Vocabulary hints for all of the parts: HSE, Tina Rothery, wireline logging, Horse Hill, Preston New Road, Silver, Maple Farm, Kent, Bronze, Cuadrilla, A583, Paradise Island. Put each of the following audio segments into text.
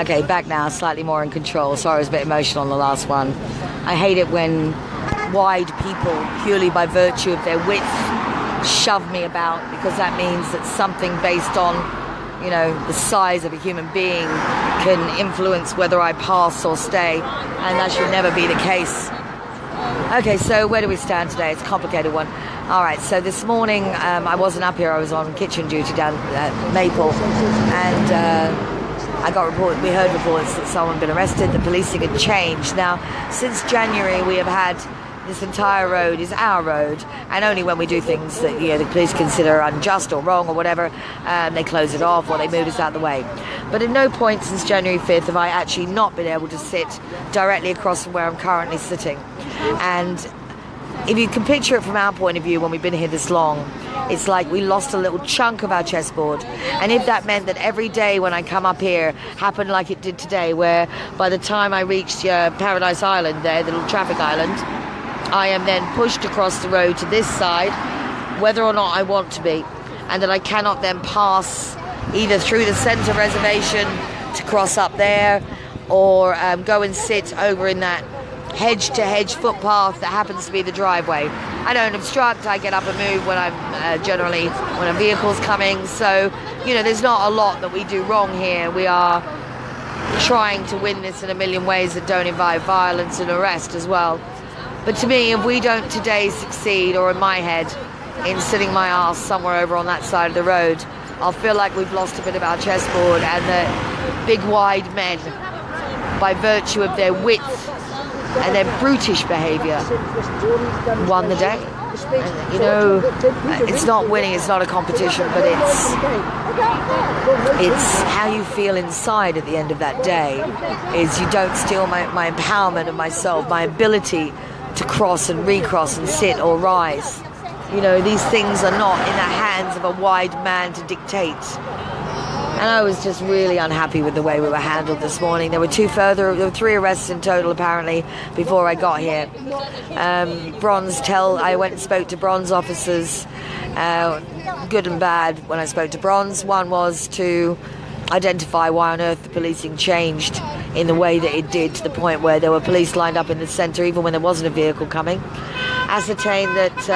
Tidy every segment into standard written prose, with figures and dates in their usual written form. Okay, back now, slightly more in control. Sorry, I was a bit emotional on the last one. I hate it when wide people, purely by virtue of their width, shove me about, because that means that something based on, you know, the size of a human being can influence whether I pass or stay, and that should never be the case. Okay, so where do we stand today? It's a complicated one. All right, so this morning I wasn't up here. I was on kitchen duty down at Maple, and I got reported. We heard reports that someone had been arrested. The policing had changed. Now, since January, we have had this entire road is our road, and only when we do things that, you know, the police consider unjust or wrong or whatever, they close it off or they move us out of the way. But at no point since January 5th have I actually not been able to sit directly across from where I'm currently sitting. And if you can picture it from our point of view, when we've been here this long, it's like we lost a little chunk of our chessboard. And if that meant that every day when I come up here happened like it did today, where by the time I reached Paradise Island there, the little traffic island, I am then pushed across the road to this side, whether or not I want to be, and that I cannot then pass either through the centre reservation to cross up there, or go and sit over in that hedge-to-hedge footpath that happens to be the driveway. I don't obstruct. I get up and move when I'm generally when a vehicle's coming. So, you know, there's not a lot that we do wrong here. We are trying to win this in a million ways that don't invite violence and arrest as well. But to me, if we don't today succeed, or in my head, in sitting my ass somewhere over on that side of the road, I'll feel like we've lost a bit of our chessboard, and that big wide men, by virtue of their width and their brutish behaviour, won the day. And, you know, it's not winning, it's not a competition, but it's how you feel inside at the end of that day. Is you don't steal my empowerment of myself, my ability to cross and recross and sit or rise. You know, these things are not in the hands of a wide man to dictate. And I was just really unhappy with the way we were handled this morning. There were 3 arrests in total apparently before I got here. I went and spoke to Bronze officers, good and bad when I spoke to Bronze. One was to identify why on earth the policing changed in the way that it did, to the point where there were police lined up in the centre even when there wasn't a vehicle coming. Ascertained that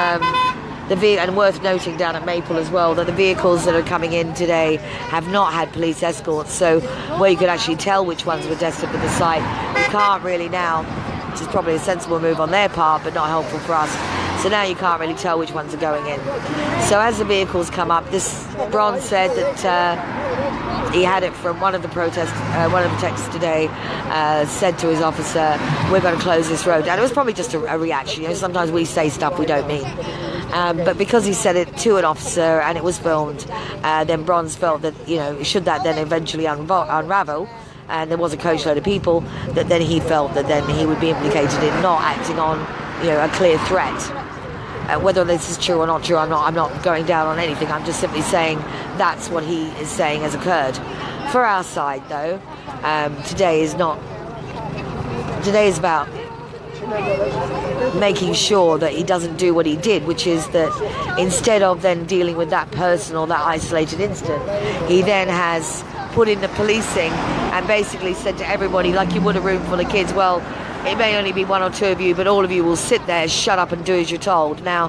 and worth noting down at Maple as well, that the vehicles that are coming in today have not had police escorts, so where you could actually tell which ones were destined for the site, you can't really now, which is probably a sensible move on their part but not helpful for us. So now you can't really tell which ones are going in. So as the vehicles come up, this Bronze said that he had it from one of the texts today, said to his officer, "We're going to close this road." And it was probably just a reaction. You know, sometimes we say stuff we don't mean. But because he said it to an officer and it was filmed, then Bronze felt that, you know, should that then eventually unravel, and there was a coachload of people, that then he felt that then he would be implicated in not acting on, you know, a clear threat. Whether this is true or not true, I'm not going down on anything. I'm just simply saying that's what he is saying has occurred. For our side, though, today is about making sure that he doesn't do what he did, which is that instead of then dealing with that person or that isolated incident, he then has put in the policing and basically said to everybody, like you would a room full of kids, well, it may only be 1 or 2 of you, but all of you will sit there, shut up and do as you're told. Now,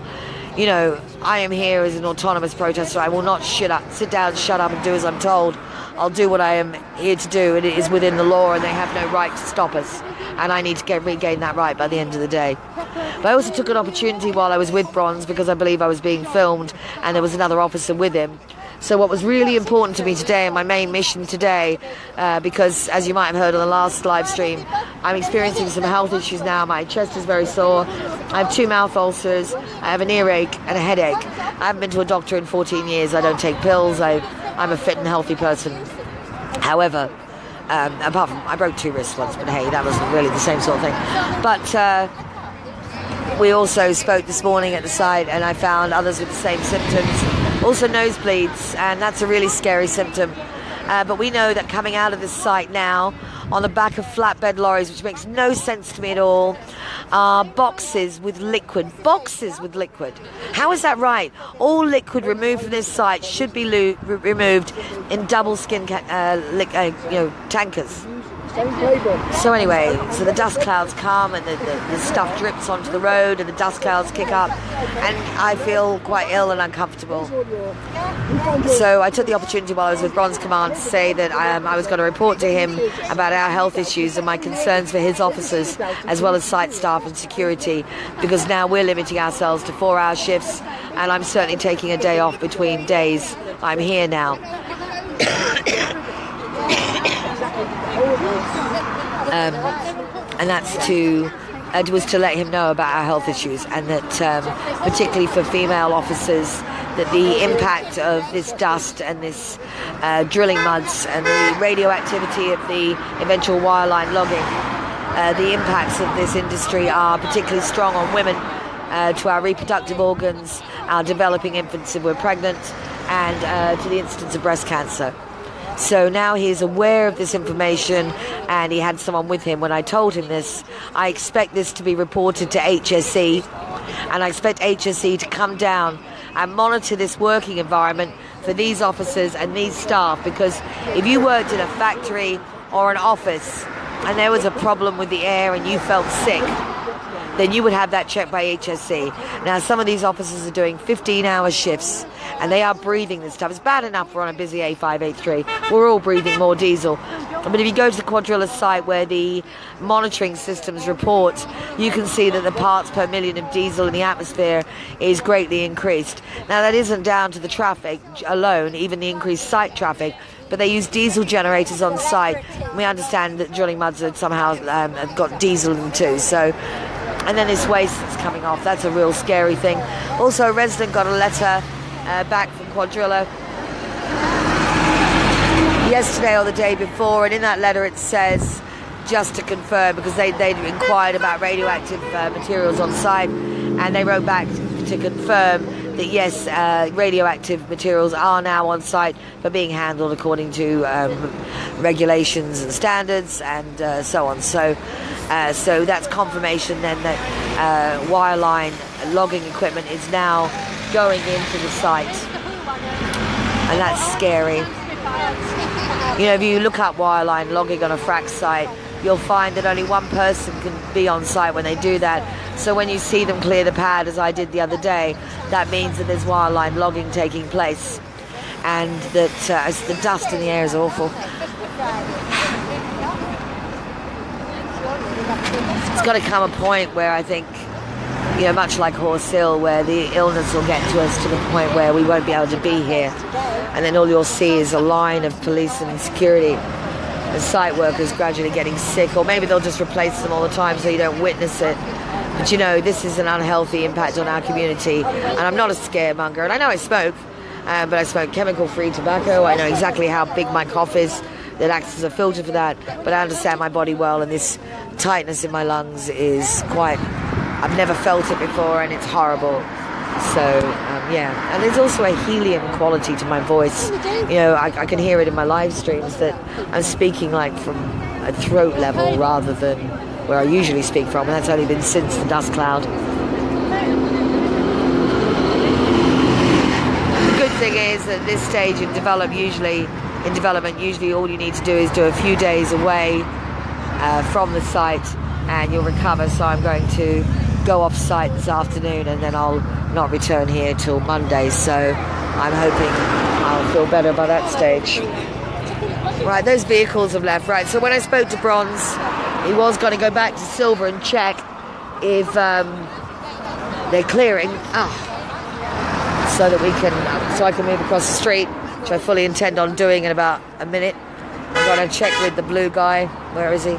you know, I am here as an autonomous protester. I will not sit down, shut up and do as I'm told. I'll do what I am here to do, and it is within the law, and they have no right to stop us. And I need to regain that right by the end of the day. But I also took an opportunity while I was with Bronze, because I believe I was being filmed and there was another officer with him. So what was really important to me today, and my main mission today, because as you might have heard on the last live stream, I'm experiencing some health issues now. My chest is very sore. I have 2 mouth ulcers. I have an earache and a headache. I haven't been to a doctor in 14 years. I don't take pills. I'm a fit and healthy person. However, apart from I broke 2 wrists once, but hey, that wasn't really the same sort of thing. But we also spoke this morning at the site, and I found others with the same symptoms. Also nosebleeds, and that's a really scary symptom. But we know that coming out of this site now, on the back of flatbed lorries, which makes no sense to me at all, are boxes with liquid. Boxes with liquid. How is that right? All liquid removed from this site should be removed in double skin tankers. So anyway, so the dust clouds come and the stuff drips onto the road and the dust clouds kick up and I feel quite ill and uncomfortable. So I took the opportunity while I was with Bronze Command to say that I was going to report to him about our health issues and my concerns for his officers as well as site staff and security, because now we're limiting ourselves to 4-hour shifts and I'm certainly taking a day off between days. I'm here now. And that's to was to let him know about our health issues and that particularly for female officers, that the impact of this dust and this drilling muds and the radioactivity of the eventual wireline logging, the impacts of this industry are particularly strong on women, to our reproductive organs, our developing infants if we're pregnant, and to the incidence of breast cancer. So now he's aware of this information and he had someone with him when I told him this. I expect this to be reported to HSE and I expect HSE to come down and monitor this working environment for these officers and these staff, because if you worked in a factory or an office and there was a problem with the air and you felt sick, then you would have that checked by HSE. Now, some of these officers are doing 15-hour shifts, and they are breathing this stuff. It's bad enough we're on a busy A583. We're all breathing more diesel. But if you go to the Cuadrilla site where the monitoring systems report, you can see that the parts per million of diesel in the atmosphere is greatly increased. Now, that isn't down to the traffic alone, even the increased site traffic, but they use diesel generators on site. We understand that drilling muds have somehow have got diesel in them too, so... And then this waste that's coming off, that's a real scary thing. Also, a resident got a letter back from Cuadrilla yesterday or the day before, and in that letter it says, just to confirm, because they'd inquired about radioactive materials on site, and they wrote back to confirm that yes, radioactive materials are now on site but being handled according to regulations and standards and so on. So. So that's confirmation then that wireline logging equipment is now going into the site. And that's scary. You know, if you look up wireline logging on a frack site, you'll find that only one person can be on site when they do that. So when you see them clear the pad, as I did the other day, that means that there's wireline logging taking place. And that the dust in the air is awful. It's got to come a point where I think, you know, much like Horse Hill, where the illness will get to us to the point where we won't be able to be here. And then all you'll see is a line of police and security and site workers gradually getting sick, or maybe they'll just replace them all the time so you don't witness it. But, you know, this is an unhealthy impact on our community. And I'm not a scaremonger. And I know I smoke, but I smoke chemical-free tobacco. I know exactly how big my cough is. That acts as a filter for that, but I understand my body well, and this tightness in my lungs is quite, I've never felt it before and it's horrible. So yeah, and there's also a helium quality to my voice. You know, I can hear it in my live streams that I'm speaking like from a throat level rather than where I usually speak from, and that's only been since the dust cloud. The good thing is at this stage in development, usually all you need to do is do a few days away from the site and you'll recover. So I'm going to go off site this afternoon and then I'll not return here till Monday, so I'm hoping I'll feel better by that stage. Right, those vehicles have left. Right, so when I spoke to Bronze, he was going to go back to Silver and check if they're clearing so that we can, so I can move across the street, which I fully intend on doing in about a minute. I'm going to check with the blue guy. Where is he?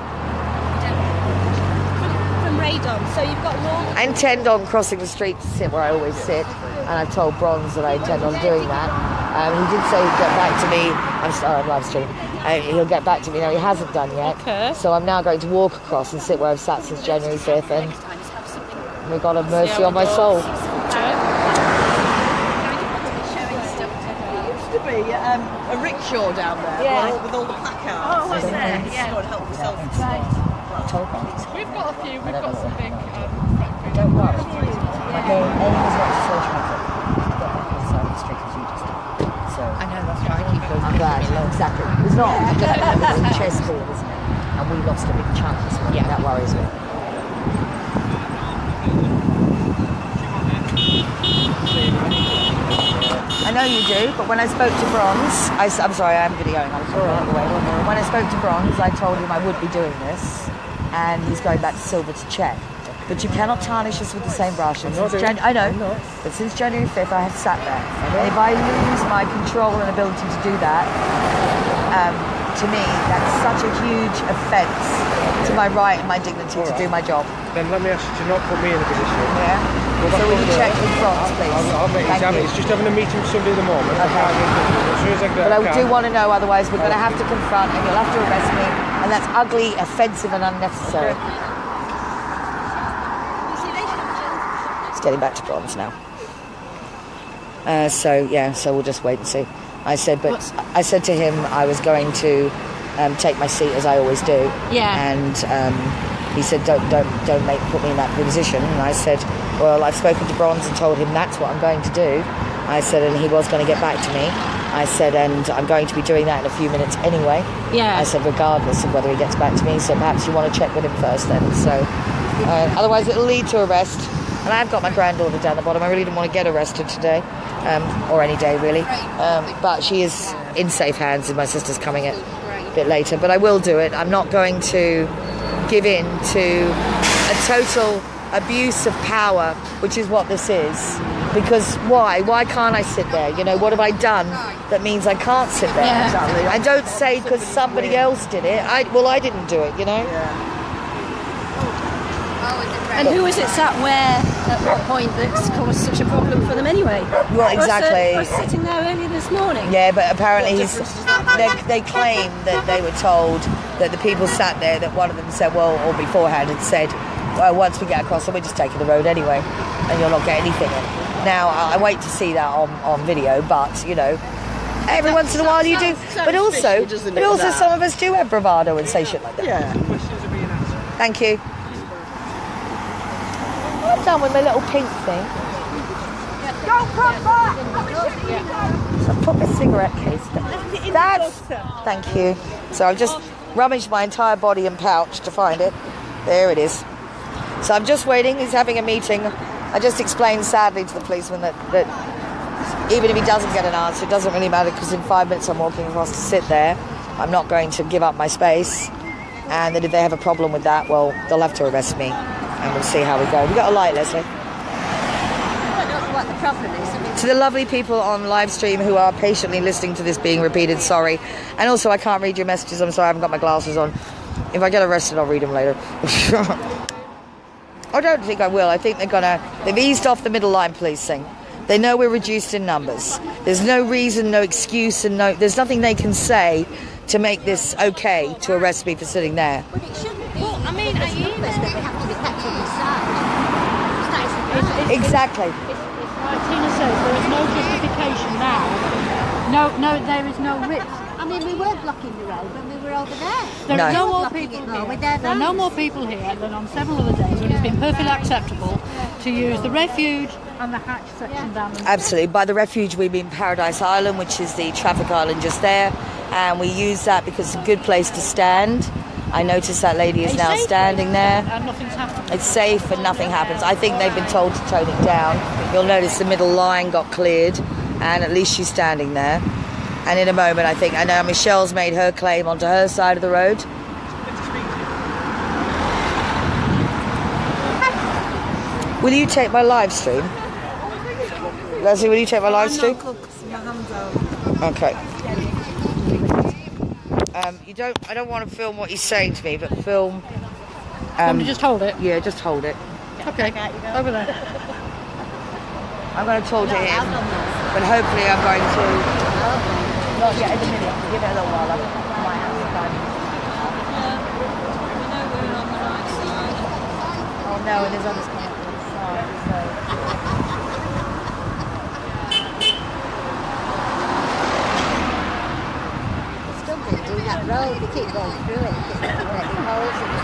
From Radon. So you've got more... I intend on crossing the street to sit where I always sit, and I've told Bronze that I intend on doing that. He did say he'd get back to me. I'm sorry, I'm live streaming. He'll get back to me. No, he hasn't done yet. Okay. So I'm now going to walk across and sit where I've sat since January 5th, and may God have mercy on my soul. A rickshaw down there, yeah. With all the placards. Oh, what's there? Yeah. Help yourself. Right. We've got a few, we've got some big factories. Don't worry. Okay, Amy's not so traffic. You've got the same street as you just did. So I know, that's right. I'm glad. Exactly. It was not. It was a chessboard, isn't it? And we lost a big chunk this morning. Yeah. That worries me. I know you do, but when I spoke to Bronze, I'm sorry, I am videoing. I was all right. When I spoke to Bronze, I told him I would be doing this, and he's going back to Silver to check. But you cannot tarnish us with the same brush. And since I know, but since January 5th, I have sat there. And if I lose my control and ability to do that, to me, that's such a huge offence to my right and my dignity to do my job. Then let me ask you to not put me in a position. Yeah. Well, so we can check with Bronze, please. I'll make it examine. It's just having a meeting with somebody at the moment. Okay. But I do want to know, otherwise we're going to have to confront and you'll have to arrest me. And that's ugly, offensive and unnecessary. Okay. It's getting back to Bronze now. So we'll just wait and see. I said to him I was going to take my seat as I always do. Yeah. And he said, don't put me in that position. And I said, well, I've spoken to Bronze and told him that's what I'm going to do. I said, and he was going to get back to me. I said, and I'm going to be doing that in a few minutes anyway. Yeah. I said, regardless of whether he gets back to me, so perhaps you want to check with him first then. So, otherwise it'll lead to arrest. And I've got my granddaughter down the bottom. I really didn't want to get arrested today, or any day really. But she is in safe hands and my sister's coming a bit later. But I will do it. I'm not going to give in to a total abuse of power, which is what this is. Because why can't I sit there? You know, what have I done that means I can't sit there? Yeah. I don't say because somebody else did it. I didn't do it, you know. Yeah. And who is it sat where at what point that's caused such a problem for them anyway? Well, exactly. I was sitting there earlier this morning. Yeah, but apparently they claim that they were told that the people sat there, that one of them said, well, or beforehand had said, well, once we get across, then we're just taking the road anyway, and you'll not get anything in. Now, I wait to see that on video, but, you know, every once in a while you do. But also some of us do have bravado and say shit like that. Yeah. Thank you. I'm done with my little pink thing. Don't come back! So I put my cigarette case down. Thank you. So I've just rummaged my entire body and pouch to find it. There it is. So I'm just waiting. He's having a meeting. I just explained sadly to the policeman that even if he doesn't get an answer, it doesn't really matter because in 5 minutes I'm walking across to sit there. I'm not going to give up my space. And that if they have a problem with that, well, they'll have to arrest me. And we'll see how we go. We've got a light, Leslie. I don't know what the problem is. To the lovely people on live stream who are patiently listening to this being repeated, sorry. And also, I can't read your messages. I'm sorry, I haven't got my glasses on. If I get arrested, I'll read them later. I don't think I will. I think they've eased off the middle line policing. They know we're reduced in numbers. There's no reason, no excuse, and there's nothing they can say to make this okay to arrest me for sitting there. But it shouldn't be. Well, I mean, are you there? Exactly. It's like Tina says, there is no justification now. No, there is no risk. I mean, we were blocking the road when we were over there. There are no more people here than on several other days when it's been perfectly acceptable to use the refuge and the hatch section down the road. Absolutely. By the refuge, we mean Paradise Island, which is the traffic island just there. And we use that because it's a good place to stand. I noticed that lady is now standing there. And nothing's happened. It's safe and nothing happens. I think they've been told to tone it down. You'll notice the middle line got cleared and at least she's standing there. And in a moment, I know Michelle's made her claim onto her side of the road. Will you take my live stream? Leslie, will you take my live stream? Okay. I don't want to film what he's saying to me, but film. Can you just hold it? Yeah, just hold it. Okay. Over there. I'm going to talk to him, but hopefully I'm going to. Not yet in a minute. Give it a little while. I might have some time. Oh no, and there's others coming from the side. So. That road, we keep going through it, because there's holes in it.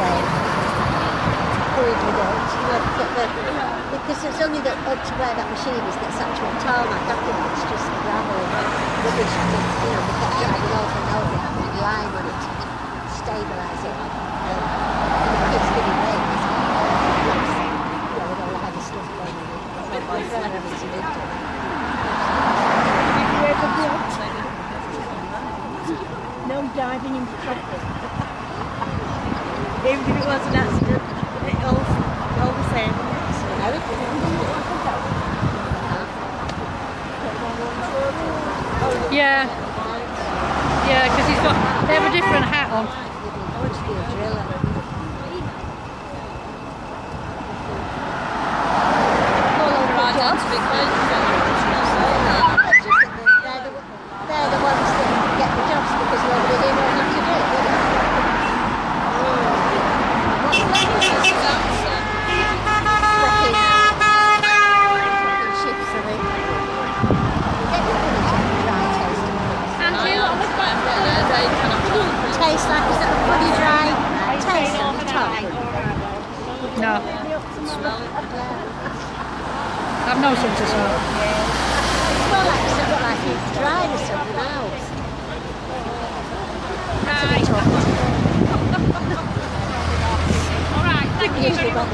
way. Horrible dogs, you won't put the... Because it's only that up to where that machine is that's actual tarmac, I think it's just gravel and rubbish, you know, they kept driving over and over and having a line on it to stabilise it. It's going to rain, it's going to rain, you know, with all the heavy stuff going on it. Have you ever blocked? No diving into trouble. Even if it was an accident, it all the same. Yeah. Yeah, because he's got, they have a different hat on. I want to be a driller. They're the ones that get the jobs because nobody here knows what to do, do they? Working shifts, I think. Taste like is that a bloody dry taste at the top? No. I've no sense of smell. It's more like something like it's dry or something else. Alright, thank you very much. Thank you very much.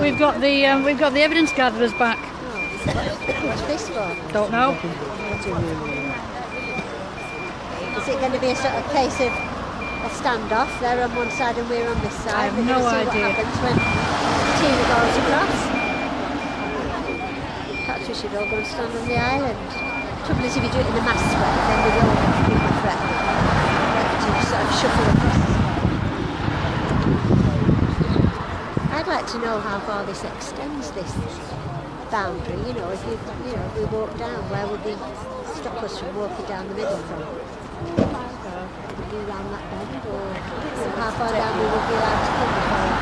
We've got the evidence gatherers back. What's this for? Don't know. Is it going to be a sort of case of a standoff? They're on one side and we're on this side. I have no idea. What happens when Tina goes across? Perhaps we should all go and stand on the island. The trouble is if you do it in a mass way, then we all have to be threatened. We have to sort of shuffle across. I'd like to know how far this extends, this boundary, you know, if we walk down, where would they stop us from walking down the middle from? Would it be around that bend, or how far down we would be allowed to come before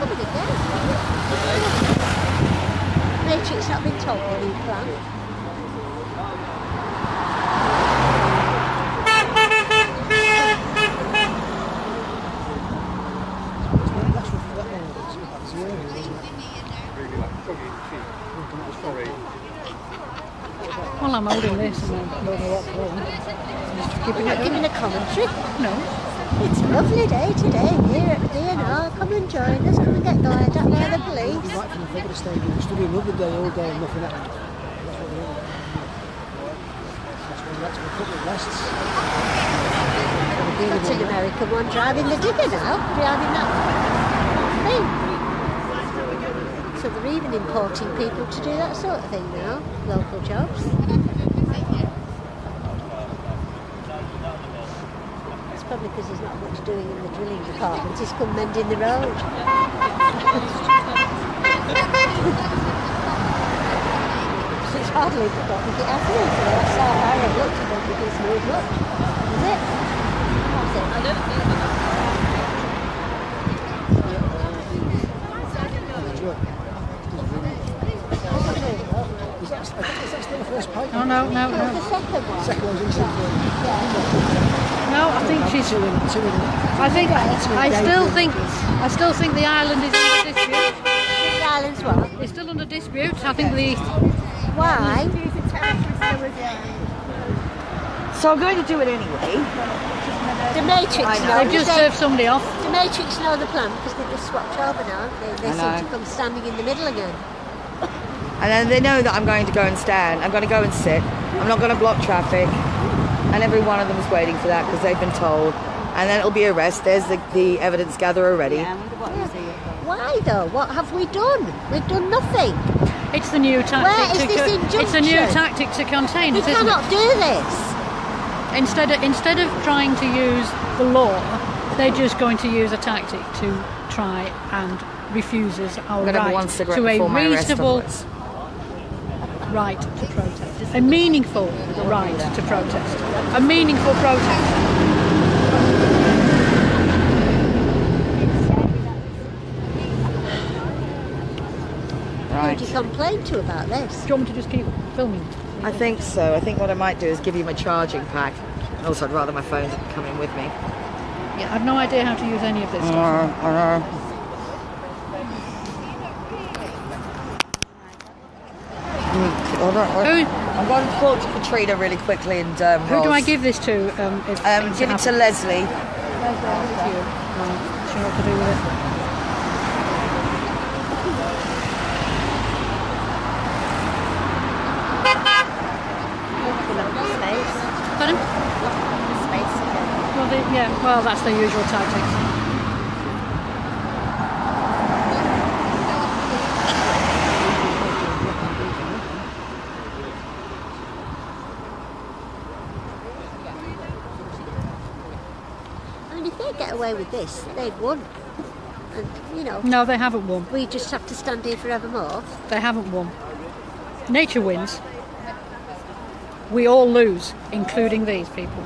coming again? Matrix have been told the new plan. Well, I'm holding this and I'm going giving a commentary? No. It's a lovely day today here at D&R. Come and join us, come and get going down by the police. Right from the figure stadium, studying rugby day all day and nothing happened. That's what they're doing. That's when we had to put the rests. That's an American one driving the digger now, driving that thing. So they're even importing people to do that sort of thing now, local jobs. It's probably because there's not much doing in the drilling department, he's come mending the road. It's hardly forgotten it happening, so that's how I have looked at them because he would look. Is it? That's it. I don't think so. Oh no, no, no. No, I think she's. I still think the island is under dispute. The island's what? It's still under dispute. I think the why. So I'm going to do it anyway. The Matrix know. They've just served somebody off. The Matrix know the plan because they've just swapped over now. They seem to come standing in the middle again. And then they know that I'm going to go and stand. I'm going to go and sit. I'm not going to block traffic. And every one of them is waiting for that because they've been told. And then it'll be a rest. There's the evidence gatherer already. Yeah, I wonder what you see. Why though? What have we done? We've done nothing. It's the new tactic. Where is this it's a new tactic to contain us, isn't it? We cannot do this. Instead of trying to use the law, they're just going to use a tactic to try and refuse us our right to a reasonable right to protest, a meaningful right to protest, a meaningful protest. Right. Who do you complain to about this? Do you want me to just keep filming? I think so. I think what I might do is give you my charging pack. And also, I'd rather my phone didn't come in with me. Yeah, I've no idea how to use any of this stuff. I'm going to talk to Katrina really quickly. And who do I give this to? Give it to Leslie. Leslie, you. She knows what to do with it. Yeah, well, that's their usual tactics. I mean, if they get away with this, they've won. And, you know... No, they haven't won. We just have to stand here forevermore. They haven't won. Nature wins. We all lose, including these people.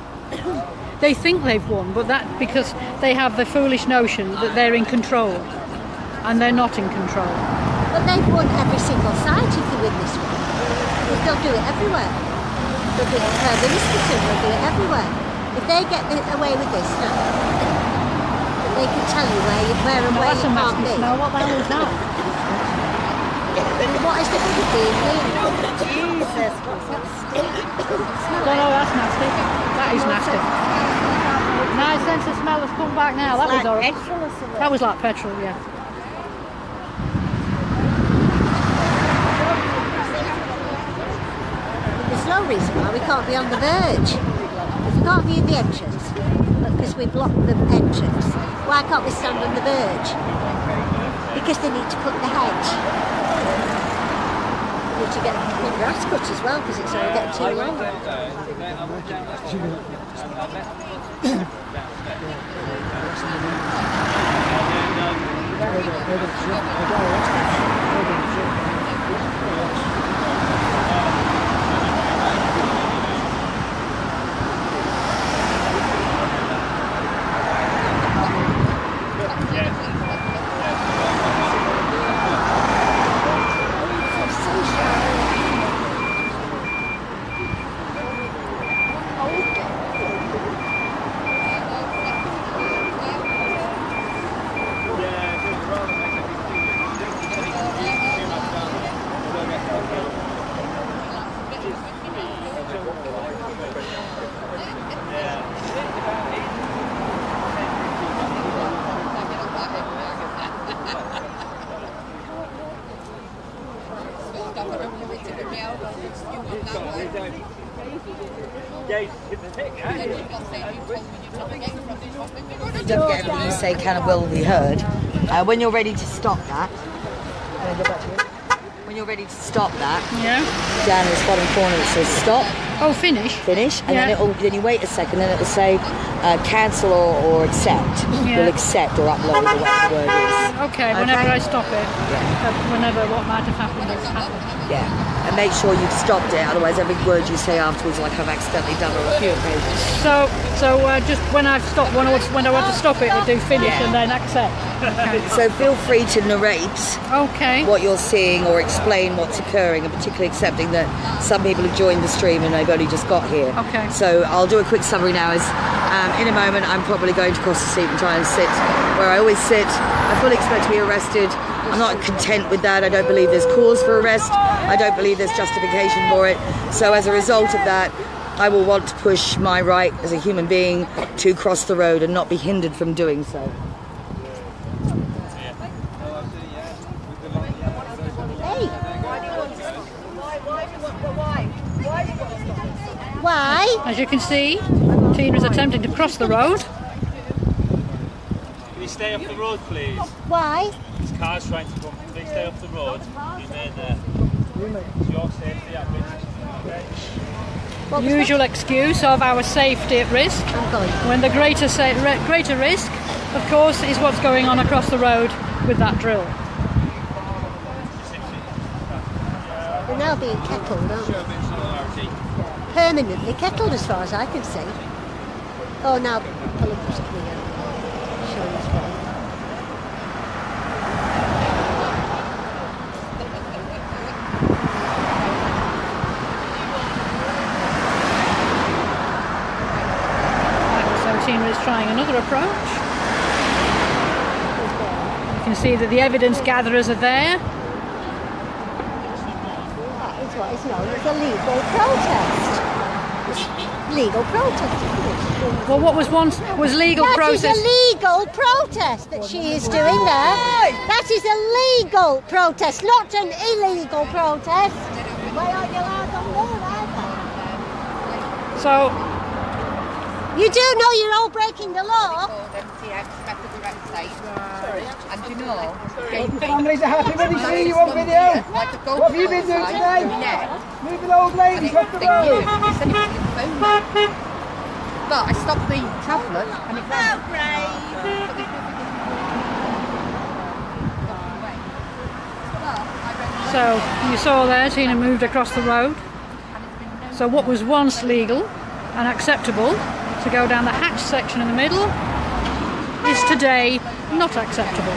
They think they've won, but that because they have the foolish notion that they're in control, and they're not in control. But they've won every single site if they win this one. They'll do it everywhere. They'll do it at Prime Minister's, they'll do it everywhere. If they get away with this now, they can tell you where and where you can't be. Now what the hell is that? What is the big deal? Jesus, what's nasty? No, that's nasty. That is nasty. Nice sense of smell has come back now. That was like petrol or something. That was like petrol, yeah. There's no reason why we can't be on the verge. If we can't be in the entrance, because we blocked the entrance, why can't we stand on the verge? Because they need to cut the hedge. They need to get the grass cut as well, because it's all getting too long. Don't forget everything you say can and will be heard. When you're ready to stop that, yeah. Down in this bottom corner it says stop. Oh, finish. Finish, and then it'll you wait a second, and it'll say cancel or accept. Yeah. We'll accept or upload or whatever the word is. Okay, whenever I stop it, whenever what might have happened has happened. Yeah. And make sure you've stopped it, otherwise every word you say afterwards, like I've accidentally done on a few occasions. So just when I've stopped, when I want to stop it, I do finish and then accept. Okay. So feel free to narrate what you're seeing or explain what's occurring, and particularly accepting that some people have joined the stream and they've only just got here. Okay. So I'll do a quick summary now. As in a moment, I'm probably going to cross the seat and try and sit where I always sit. I fully expect to be arrested. I'm not content with that. I don't believe there's cause for arrest. I don't believe there's justification for it. So as a result of that, I will want to push my right as a human being to cross the road and not be hindered from doing so. Why? As you can see, Tina's attempting to cross the road. Can you stay off the road, please? Why? This car's trying to come. Please stay off the road. You may there. It's your safety at risk. Okay. Usual excuse of our safety at risk. When the greater risk, of course, is what's going on across the road with that drill. We're now being kettled, aren't we? Permanently kettled, as far as I can see. Oh, now politics coming out. Showing us why. So Tina is trying another approach. You can see that the evidence gatherers are there. That is what is known as a legal protest. Legal protest. Well, what was once was legal protest. That is a legal protest that she is doing there. That is a legal protest, not an illegal protest. Why aren't you allowed on board either? So you do know you're all breaking the law. Sorry. And you know, families are happy when they see you on video. What have you been doing today? Moving old ladies off the road. But I stopped the tablet and it fell. So you saw there, Tina moved across the road. So what was once legal and acceptable to go down the hatch section in the middle is today not acceptable.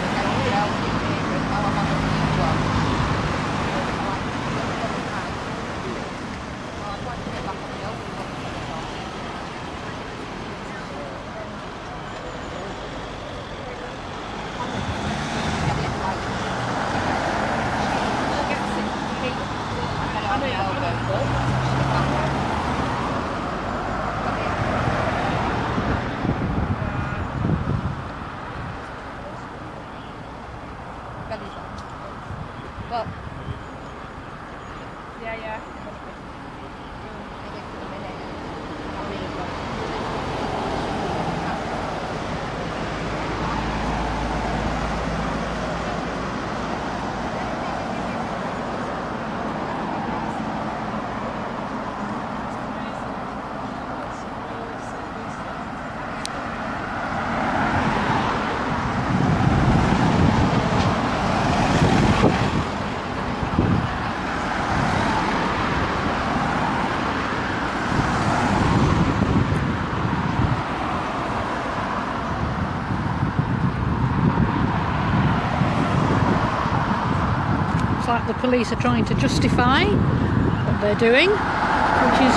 Like the police are trying to justify what they're doing, which is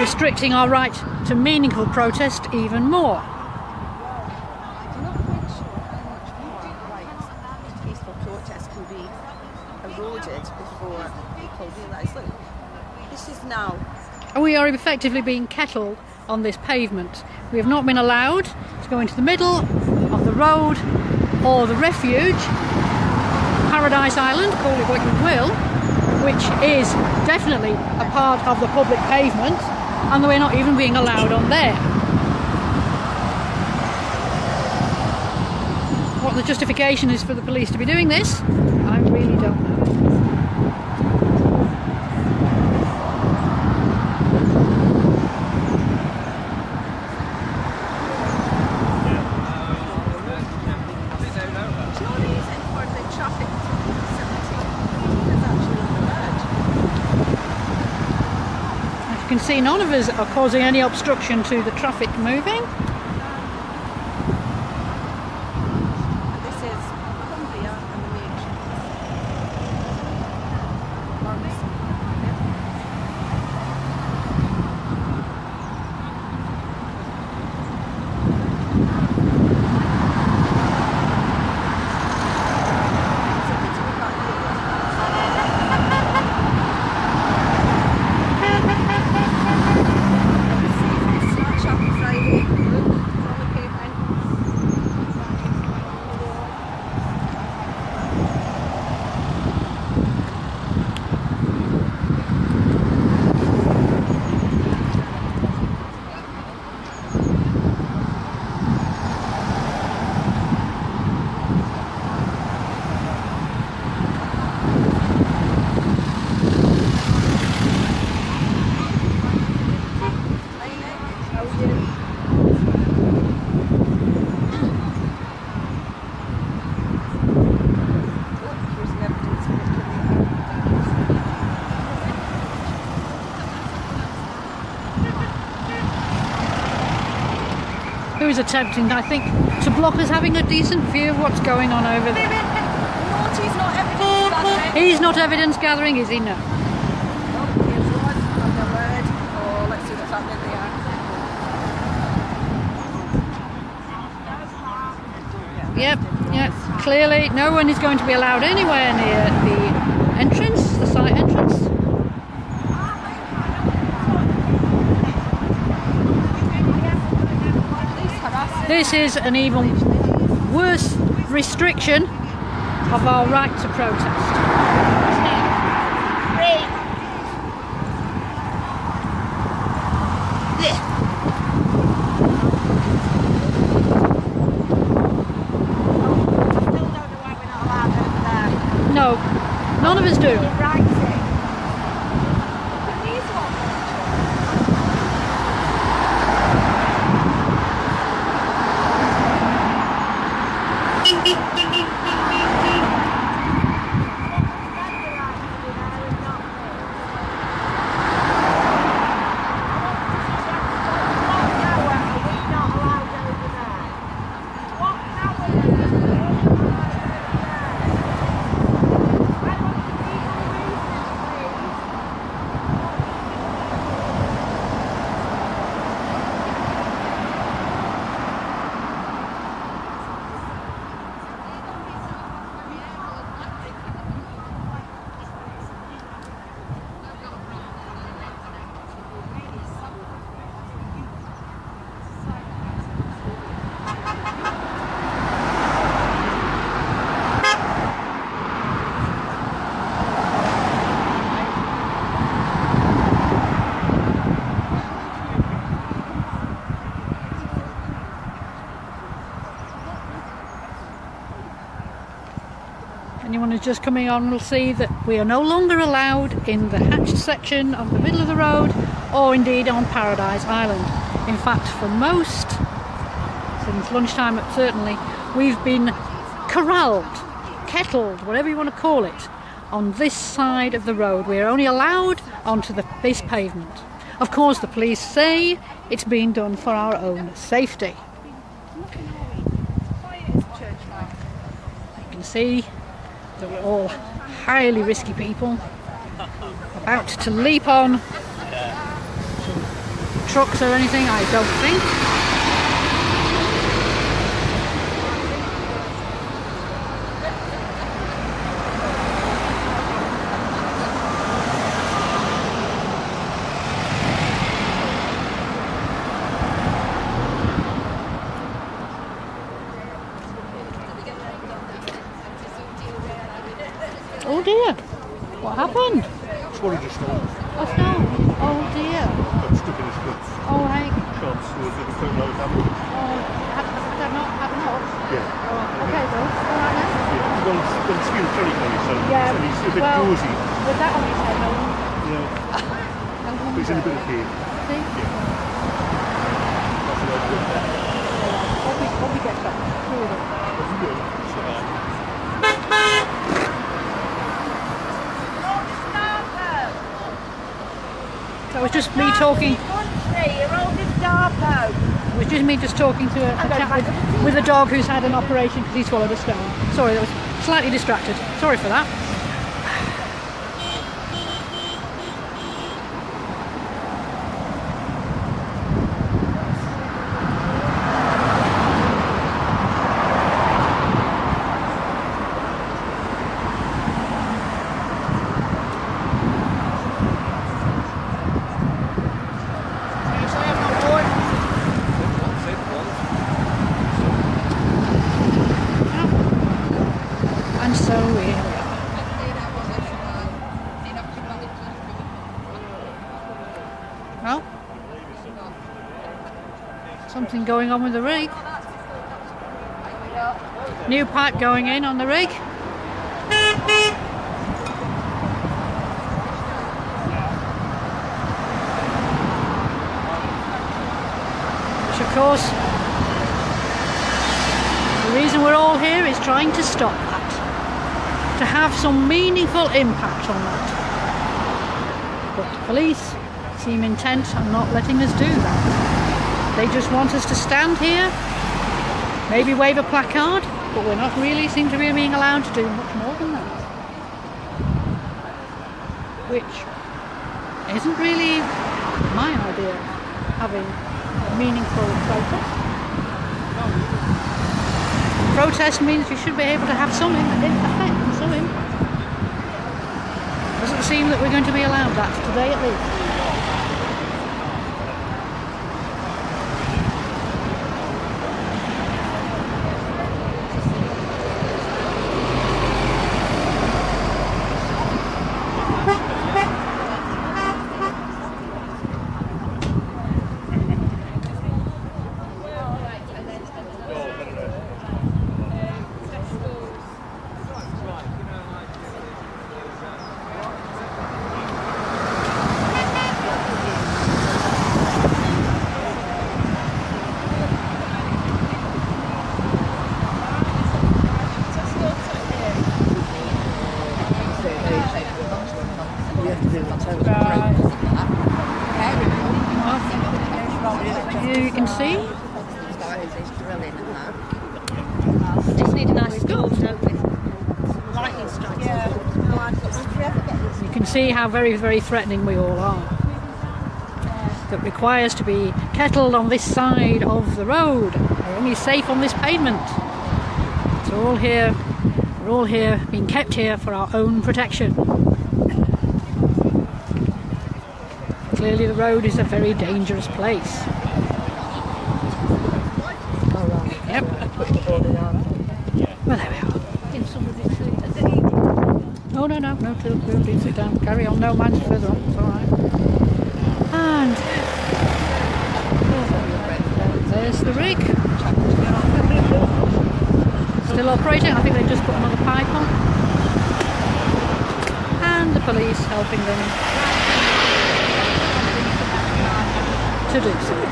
restricting our right to meaningful protest even more. We are effectively being kettled on this pavement. We have not been allowed to go into the middle of the road or the refuge. Paradise Island, call it what you will, which is definitely a part of the public pavement, and we're not even being allowed on there. What the justification is for the police to be doing this, I really don't know. None of us are causing any obstruction to the traffic moving. is attempting, I think, to block us having a decent view of what's going on over there. Naughty's not evidence gathering. He's not evidence gathering, is he? No. Oh, let's see what's happening there. Yep, yep. Clearly, no one is going to be allowed anywhere near the entrance, the site entrance. This is an even worse restriction of our right to protest. None of us do. Anyone who's just coming on will see that we are no longer allowed in the hatched section of the middle of the road, or indeed on Paradise Island. In fact, for most, since lunchtime certainly, we've been corralled, kettled, whatever you want to call it, on this side of the road. We are only allowed onto this pavement. Of course, the police say it's being done for our own safety. You can see that we're all highly risky people about to leap on trucks or anything, I don't think. Oh dear, what happened? Trolley just stole. Oh, stole? Oh dear. Got stuck in his clutch. Oh, right. Shots, so it didn't come out of that much. Oh, they're not having up? Yeah. Oh, okay, though. All right, then. Yeah, well, it's still very funny, so yeah. He's a bit doozy. With that on his head, no one. Yeah. But he's in a bit of pain. See? Yeah. That's what I do. Yeah. Hope he gets up. Cool. Yeah. It was just me talking. It was just me just talking to a chap with a dog who's had an operation because he swallowed a stone. Sorry, I was slightly distracted. Sorry for that. Well, something going on with the rig. New pipe going in on the rig. Which of course, the reason we're all here is trying to stop that. To have some meaningful impact on that. But the police seem intent on not letting us do that. They just want us to stand here Maybe wave a placard, but we're not really seem to be being allowed to do much more than that. Which isn't really my idea of having a meaningful protest. Protest means you should be able to have some effect and some impact. Doesn't seem that we're going to be allowed that today at least. See how very, very threatening we all are. That requires to be kettled on this side of the road. We're only safe on this pavement. It's all here. We're all here, being kept here for our own protection. Clearly, the road is a very dangerous place. Yep. Well, there we are. Oh, no, no, no, please sit down, carry on, no, mine's further on, it's alright. And there's the rig. Still operating, I think they've just put another pipe on. And the police helping them to do so.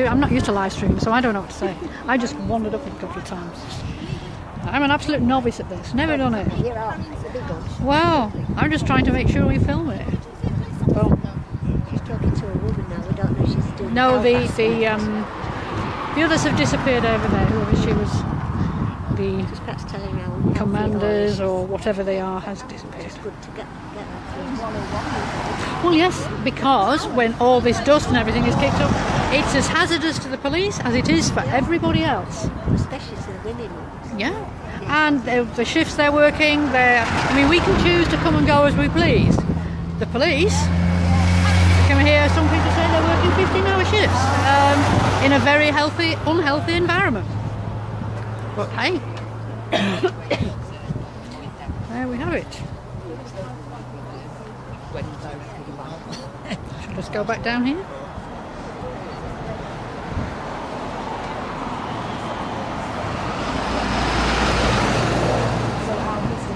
I'm not used to live streaming, so I don't know what to say. I just wandered up a couple of times. I'm an absolute novice at this. Never done it. Well, I'm just trying to make sure we film it. Well, she's talking to a woman now. We don't know if she's doing. No, the others have disappeared over there. Whoever she was, the commanders or whatever they are, has disappeared. Well, yes, because when all this dust and everything is kicked up, it's as hazardous to the police as it is for everybody else. Especially to the women. Yeah. And the shifts they're working, I mean, we can choose to come and go as we please. The police, you can hear some people say they're working 15-hour shifts in a very healthy, unhealthy environment. But hey, there we have it. Let's go back down here. So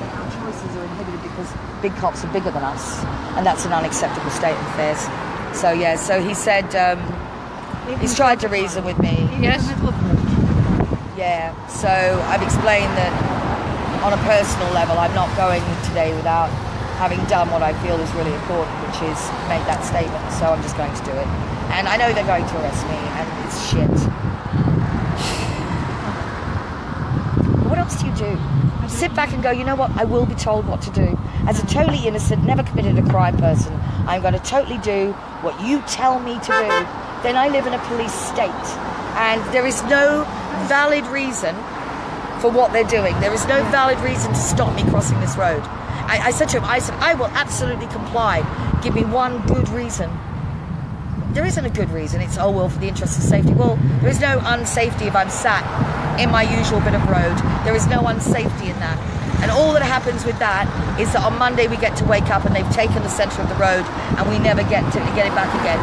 our choices are inhibited because big cops are bigger than us, and that's an unacceptable state of affairs. So yeah, so he said he's tried to reason with me. Yes. Yeah. So I've explained that on a personal level, I'm not going today without having done what I feel is really important, which is make that statement, so I'm just going to do it. And I know they're going to arrest me, and it's shit. What else do you do? Sit back and go, you know what, I will be told what to do. As a totally innocent, never committed a crime person, I'm going to totally do what you tell me to do. Then I live in a police state, and there is no valid reason for what they're doing. There is no valid reason to stop me crossing this road. I said to him, I said, I will absolutely comply. Give me one good reason. There isn't a good reason. It's, oh, well, for the interest of safety. Well, there is no unsafety if I'm sat in my usual bit of road. There is no unsafety in that. And all that happens with that is that on Monday we get to wake up and they've taken the centre of the road and we never get to get it back again.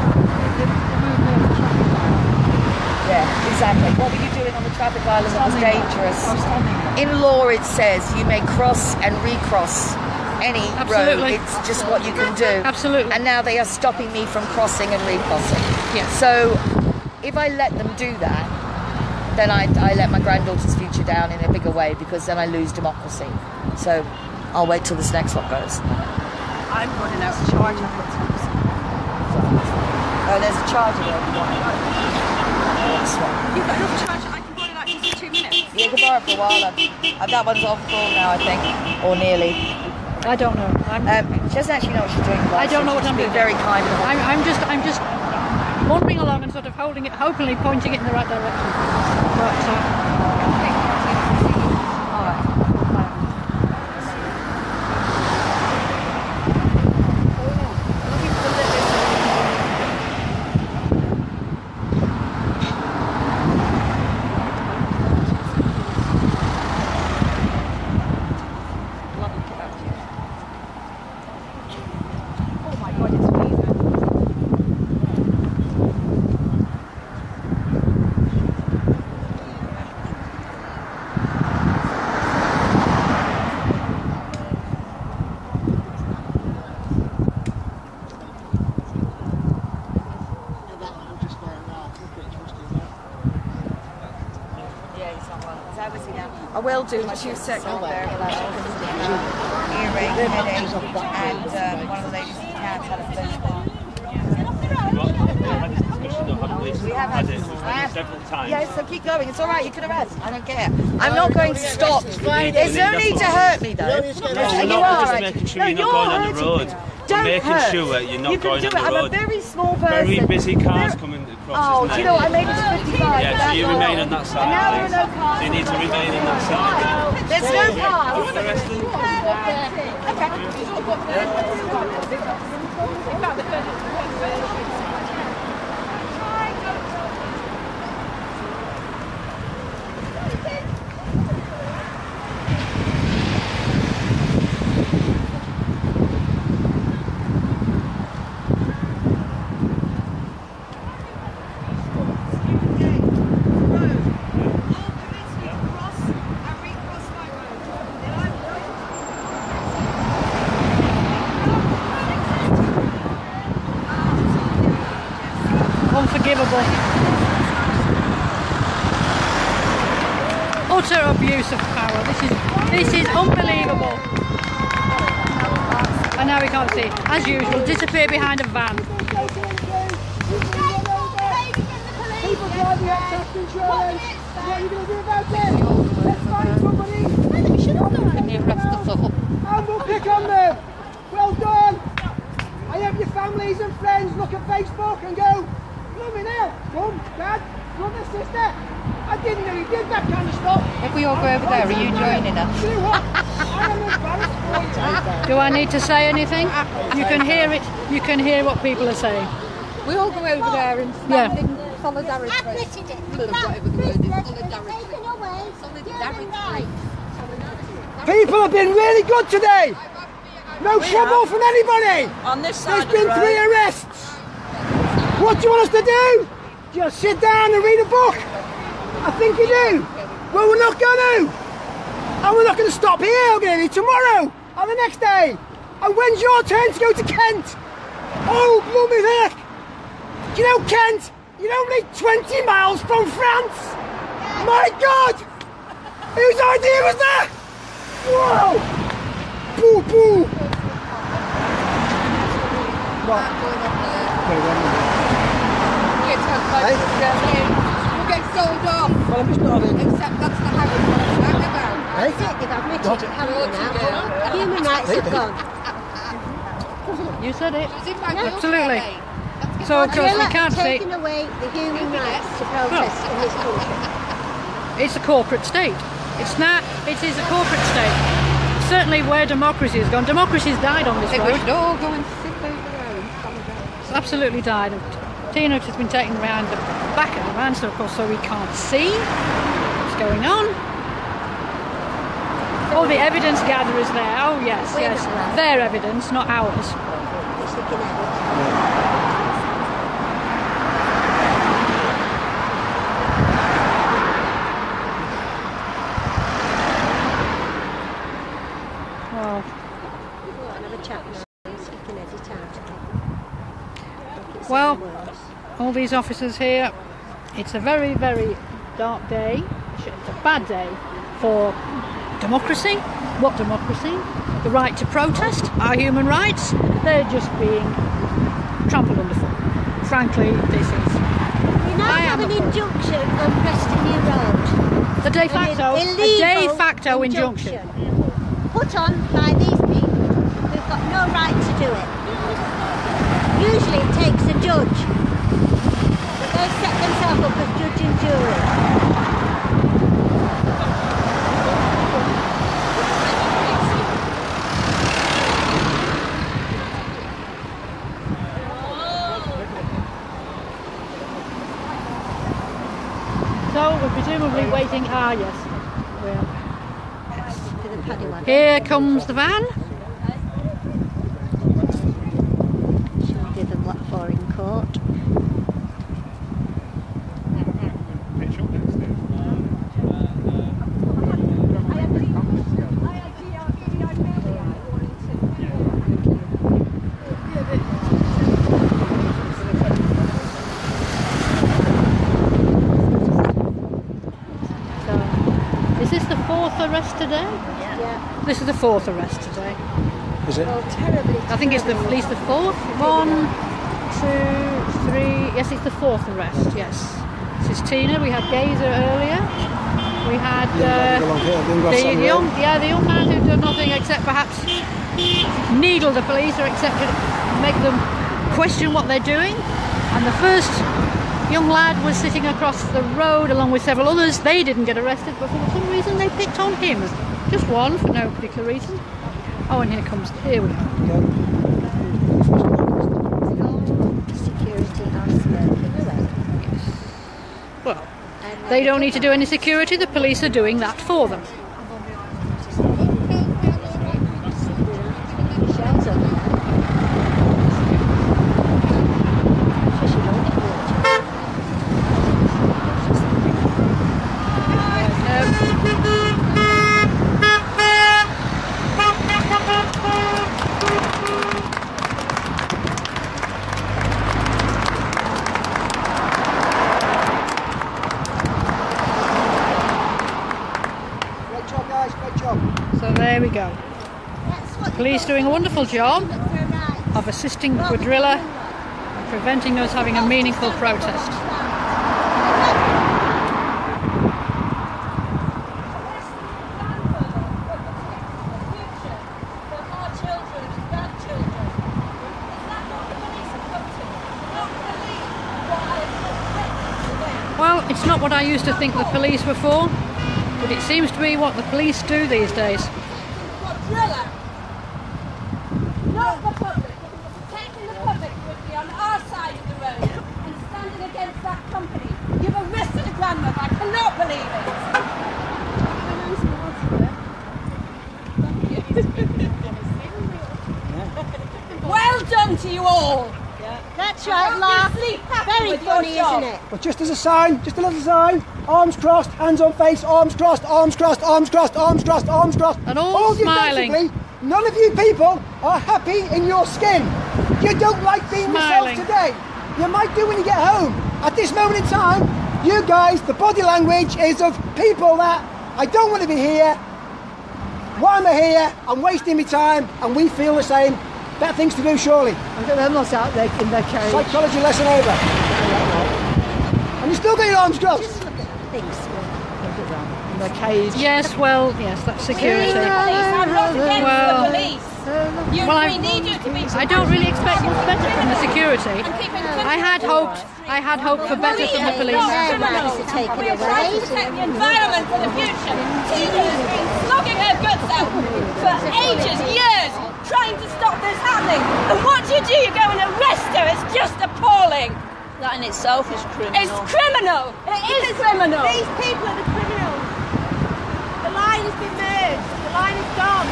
Yeah. Yeah, exactly. What were you doing on the traffic island that was dangerous? In law it says you may cross and recross any road. It's just what you can do. Absolutely. And now they are stopping me from crossing and recrossing. Yeah. So if I let them do that, then I let my granddaughter's future down in a bigger way, because then I lose democracy. So I'll wait till this next one goes. I'm running out of charge. Oh, there's a charger there. You can have a charger. I can borrow that just for 2 minutes. Yeah, you can borrow it for a while. That one's off full now, I think, or nearly. I don't know. She doesn't actually know what she's doing. I don't know what I'm doing. Very kind. I'm just wandering along and sort of holding it, hopefully pointing it in the right direction. But, all right. Will do my 2 second there, earring headache, and one of the ladies in the cats had a flashback. We have had this several times. Yeah, so keep going. It's all right. You can arrest. I don't care. I'm not going to stop. There's no need to hurt me, though. You're not going on the road. Don't hurt. I'm making sure you're not going on the road. I'm a very small person. Very busy cars coming across. Oh, do you know, I made it to 55. Yeah, so you remain on that side. And now there are no cars. You need to remain on that side. There's no cars. Okay. Utter abuse of power. This is unbelievable. And now we can't see. As usual, disappear behind a van. People driving you out of control. What are you going to do about this? Let's find somebody. And we'll pick on them. Well done. I hope your families and friends look at Facebook and go, blooming hell, come, dad, brother, sister. I didn't know he did that kind of stuff. If we all go over there, are you joining us? You know what? I am embarrassed for you. Do I need to say anything? You can hear it. You can hear what people are saying. We all go over there and stand in solidarity. I pitied it. Whatever the word is, solidarity. Solidarity. People have been really good today. No trouble from anybody. On this side, there's been 3 arrests. What do you want us to do? Just sit down and read a book? I think you do. Well, we're not going to. And we're not going to stop here. We're going to do tomorrow and the next day. And when's your turn to go to Kent? Oh, blooming heck. You know, Kent, you're only 20 miles from France. My God. Whose idea was that? Whoa. Boo, boo. What? Right. We'll get sold off. Well, I'm just not having it. Except that's the habit we're talking about. Right? I've admitted it. Haven't you? Human rights have gone. You said it. Absolutely. So, of course, we can't see. Taking away the human rights to protest in this country. It's a corporate state. It's not. It is a corporate state. Certainly, where democracy has gone, democracy's died on this road. They would all go and sit over there and apologise. Absolutely died. Tina has been taken around the back of the van, so of course, so we can't see what's going on. All the evidence gatherers there. Oh yes, yes, their evidence, not ours. got another chat now, so you can edit out. Well, all these officers here, it's a very, very dark day. It's a bad day for democracy. What democracy? The right to protest, our human rights. They're just being trampled underfoot. Frankly, this is... We now have an injunction on Preston New Road. The de facto, a de facto injunction. Put on by these people who've got no right to do it. Usually it takes a judge. But they've set themselves up as judge and jury. Presumably waiting. Ah, yes. Well, here comes the van. She'll give them what for in court. Today? Yeah. Yeah. This is the fourth arrest today. Is it? Well, terribly, I think it's at least the fourth. One, two, three. Yes, it's the fourth arrest. Yes. This is Tina. We had Geyser earlier. We had the young man who did nothing except perhaps needle the police or make them question what they're doing. And the first young lad was sitting across the road along with several others. They didn't get arrested, but for some reason they picked on him. Just one, for no particular reason. Oh, and here we are. Security are smoking away. Yes. Well, they don't need to do any security, the police are doing that for them. Police doing a wonderful job of assisting Cuadrilla and preventing us having a meaningful protest. Well, it's not what I used to think the police were for, but it seems to be what the police do these days. But just as a sign, just a little sign, arms crossed, hands on face, arms crossed, arms crossed, arms crossed, arms crossed, arms crossed. And all smiling. Basically, none of you people are happy in your skin. You don't like being yourselves today. You might do when you get home. At this moment in time, you guys, the body language is of people that I don't want to be here. Why am I here? I'm wasting my time, and we feel the same. Better things to do, surely. I'm going to have lots out there in their cage. Psychology lesson over. You still got your arms crossed. Just look at the things in the cage. Yes, well, yes, that's security. I'm not against the police. Well, we need you to be. I don't really expect much better from the security. I had hoped for better from the police. We're trying to protect the environment for the future. Tina's been slogging her guts out for ages, years, trying to stop this happening. And what do? You go and arrest her. It's just appalling. That in itself is criminal. It's criminal! It is criminal! These people are the criminals. The line has been merged. The line is gone.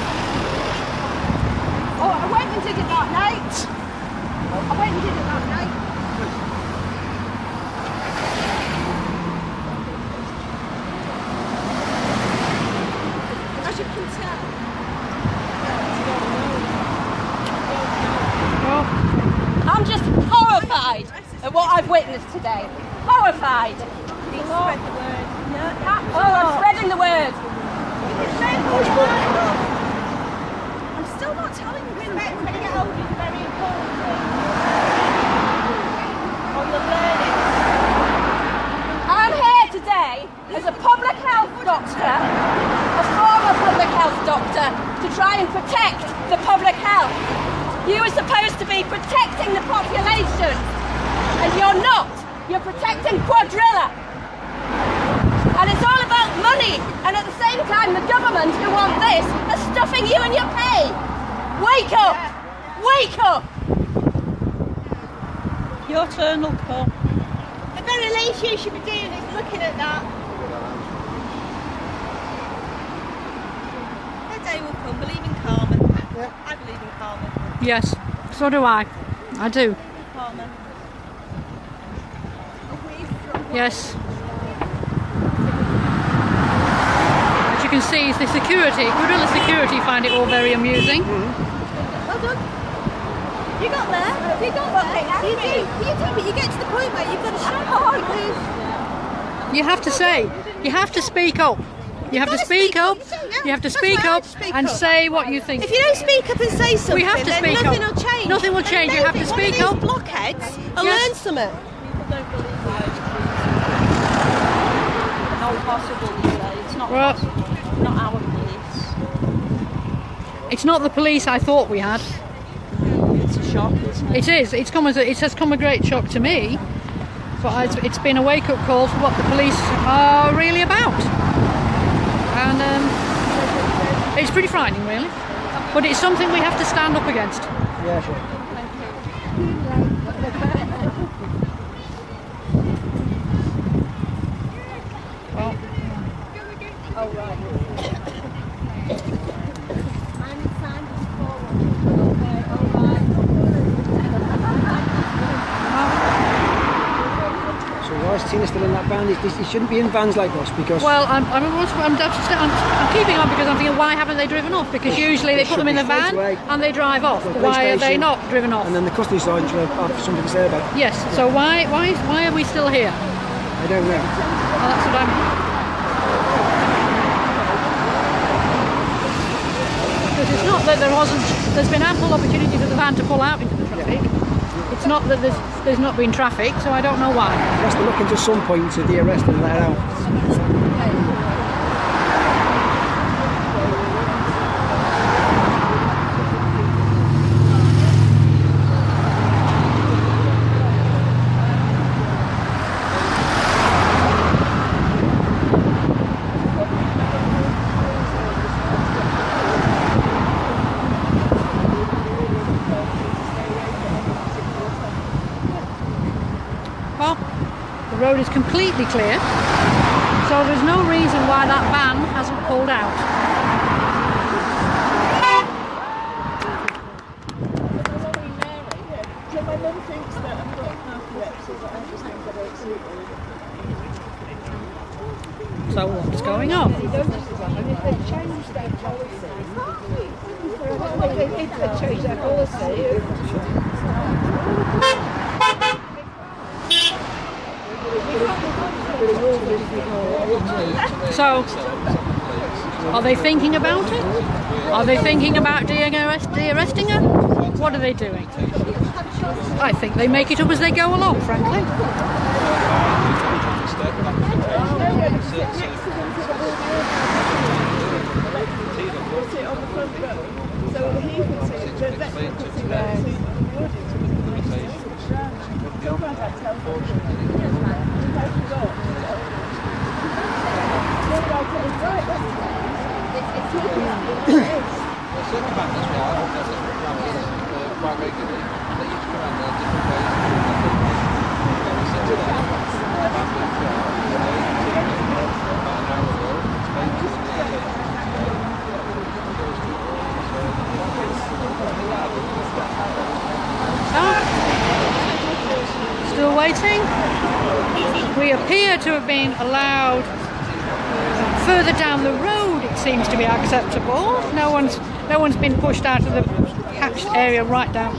Oh, I went and did it that night. I went and did it that night. As you can tell. horrified at what I've witnessed today. Horrified. Please spread the word. No, I'm spreading the word. I'm still not telling you. When you get older, it's very important on the learning. I'm here today as a public health doctor, a former public health doctor, to try and protect the public health. You are supposed to be protecting the population, and you're not. You're protecting Cuadrilla. And it's all about money, and at the same time the government who want this are stuffing you in your pay. Wake up! Yeah. Wake up! Your turn will come. The very least you should be doing is looking at that. The day will come, believe in karma. Yeah. I believe in karma. Yes, so do I. I do. Karma. Yes. You can see the security, Cuadrilla security, find it all very amusing. Mm-hmm. Well done. You got there. You got there. You do. You do, but you get to the point where you've got to shut up. You have to say. You have to speak up. You have to speak up. You have to speak up and say what you think. If you don't speak up and say something, we have to speak up. Nothing will change. Nothing will change. You have to speak up. These blockheads and learn something. People don't believe those truths. Not possible. It's not possible. Not our police. It's not the police I thought we had. It's a shock, isn't it? It is. It's come as a, it has come a great shock to me. But it's been a wake-up call for what the police are really about. And it's pretty frightening, really. But it's something we have to stand up against. Yeah, sure. Thank you. Oh, right. Tina's still in that van. He shouldn't be in vans like us because. Well, I'm keeping on because I'm thinking, why haven't they driven off? Because usually they put them in the van and they drive off. Why are they not driven off? And then the custody sergeant will have something to say about it. Yes. Yeah. So why are we still here? I don't know. Well, that's what because it's not that there wasn't. There's been ample opportunity for the van to pull out into the traffic. It's not that there's not been traffic, so I don't know why. Unless they're looking to some point to de-arrest and let out. Is completely clear, so there's no reason why that van hasn't pulled out. So what's going on? So, are they thinking about it? Are they thinking about de-arresting her? What are they doing? I think they make it up as they go along, frankly. Still waiting. We appear to have been allowed further down the road. It seems to be acceptable. No one's been pushed out of the hatched area right down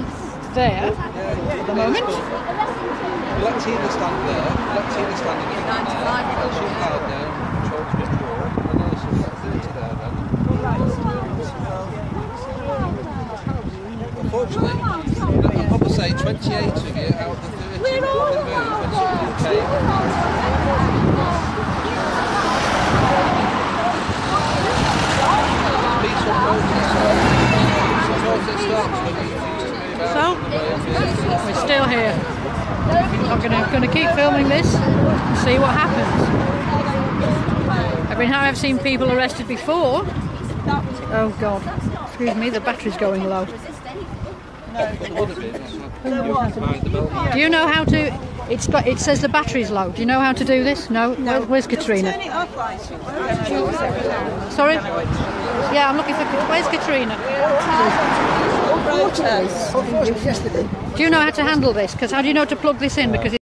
there at the moment. Let Tina stand there. Let Tina stand in there. She'll hide there and control to the door. And then she'll get through to there then. Unfortunately, I'll probably say 28 of you out of the 30 will move and she'll be okay. So, we're still here. I'm going to keep filming this and see what happens. I mean, I've seen people arrested before. Oh God, excuse me, the battery's going low. Do you know how to... It says the battery's low. Do you know how to do this? No? No. Where's Katrina? Turn it off, like. Sorry? Yeah, I'm looking for... Where's Katrina? Do you know how to handle this? Because how do you know to plug this in? Because